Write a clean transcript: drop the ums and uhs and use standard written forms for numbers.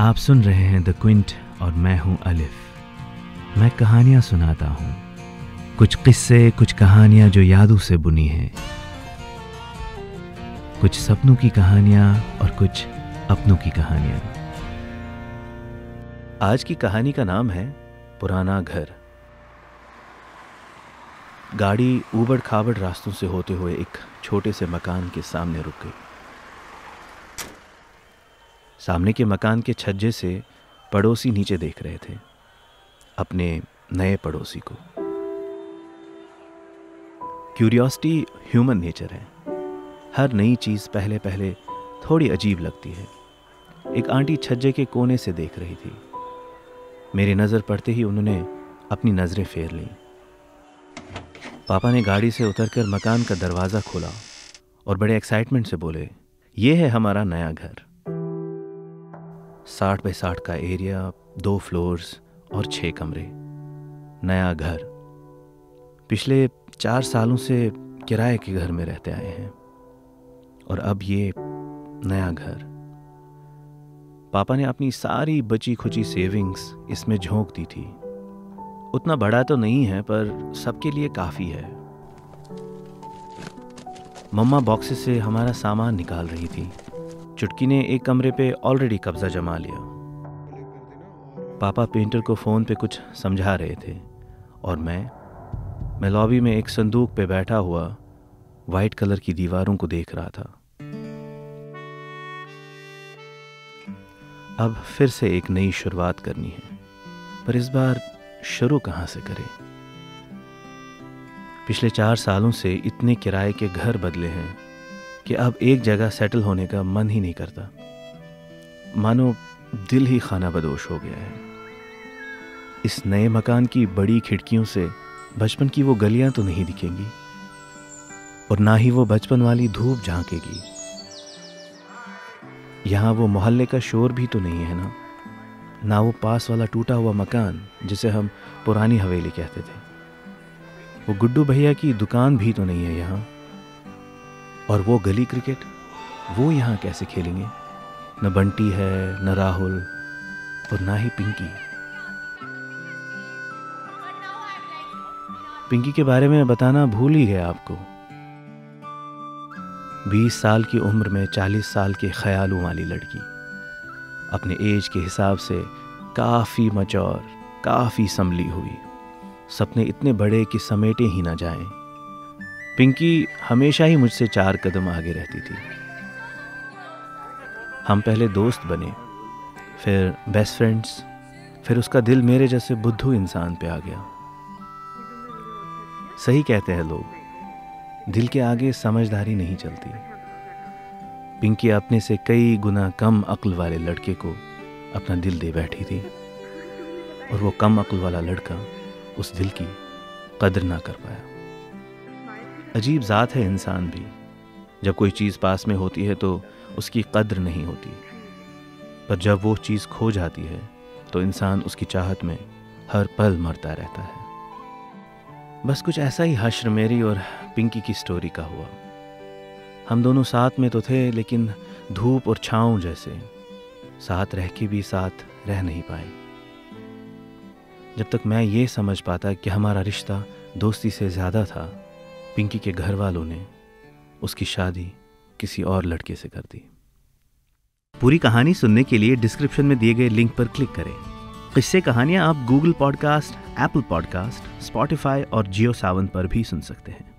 आप सुन रहे हैं द क्विंट और मैं हूं अलिफ। मैं कहानियां सुनाता हूं, कुछ किस्से, कुछ कहानियां जो यादों से बुनी हैं, कुछ सपनों की कहानियां और कुछ अपनों की कहानियां। आज की कहानी का नाम है पुराना घर। गाड़ी ऊबड़ खाबड़ रास्तों से होते हुए एक छोटे से मकान के सामने रुक गई। सामने के मकान के छज्जे से पड़ोसी नीचे देख रहे थे, अपने नए पड़ोसी को। क्यूरियोसिटी ह्यूमन नेचर है। हर नई चीज़ पहले पहले थोड़ी अजीब लगती है। एक आंटी छज्जे के कोने से देख रही थी। मेरी नज़र पड़ते ही उन्होंने अपनी नज़रें फेर लीं। पापा ने गाड़ी से उतरकर मकान का दरवाज़ा खोला और बड़े एक्साइटमेंट से बोले, ये है हमारा नया घर। 60x60 का एरिया, 2 फ्लोर्स और 6 कमरे। नया घर। पिछले 4 सालों से किराए के घर में रहते आए हैं और अब ये नया घर। पापा ने अपनी सारी बची खुची सेविंग्स इसमें झोंक दी थी। उतना बड़ा तो नहीं है पर सबके लिए काफ़ी है। मम्मा बॉक्सेस से हमारा सामान निकाल रही थी। चुटकी ने एक कमरे पे ऑलरेडी कब्जा जमा लिया। पापा पेंटर को फ़ोन पे कुछ समझा रहे थे और मैं लॉबी में एक संदूक पे बैठा हुआ वाइट कलर की दीवारों को देख रहा था। अब फिर से एक नई शुरुआत करनी है, पर इस बार शुरू कहाँ से करें? पिछले 4 सालों से इतने किराए के घर बदले हैं कि अब एक जगह सेटल होने का मन ही नहीं करता। मानो दिल ही खाना बदोश हो गया है। इस नए मकान की बड़ी खिड़कियों से बचपन की वो गलियां तो नहीं दिखेंगी और ना ही वो बचपन वाली धूप झांकेगी। यहाँ वो मोहल्ले का शोर भी तो नहीं है ना वो पास वाला टूटा हुआ मकान जिसे हम पुरानी हवेली कहते थे। वो गुड्डू भैया की दुकान भी तो नहीं है यहाँ। और वो गली क्रिकेट, वो यहाँ कैसे खेलेंगे? न बंटी है, न राहुल और ना ही पिंकी। पिंकी के बारे में बताना भूल ही गया आपको। 20 साल की उम्र में 40 साल के ख्यालों वाली लड़की, अपने एज के हिसाब से काफ़ी मैच्योर, काफ़ी संभली हुई। सपने इतने बड़े कि समेटे ही ना जाएं। पिंकी हमेशा ही मुझसे 4 कदम आगे रहती थी। हम पहले दोस्त बने, फिर बेस्ट फ्रेंड्स, फिर उसका दिल मेरे जैसे बुद्धू इंसान पे आ गया। सही कहते हैं लोग, दिल के आगे समझदारी नहीं चलती। पिंकी अपने से कई गुना कम अक्ल वाले लड़के को अपना दिल दे बैठी थी और वो कम अक्ल वाला लड़का उस दिल की कदर ना कर पाया। अजीब जात है इंसान भी। जब कोई चीज़ पास में होती है तो उसकी कद्र नहीं होती, पर जब वो चीज़ खो जाती है तो इंसान उसकी चाहत में हर पल मरता रहता है। बस कुछ ऐसा ही हश्र मेरी और पिंकी की स्टोरी का हुआ। हम दोनों साथ में तो थे, लेकिन धूप और छाँव जैसे साथ रह के भी साथ रह नहीं पाए। जब तक मैं ये समझ पाता कि हमारा रिश्ता दोस्ती से ज़्यादा था, पिंकी के घर वालों ने उसकी शादी किसी और लड़के से कर दी। पूरी कहानी सुनने के लिए डिस्क्रिप्शन में दिए गए लिंक पर क्लिक करें। किस्से कहानियाँ आप Google podcast, Apple podcast, Spotify और जियो सावन पर भी सुन सकते हैं।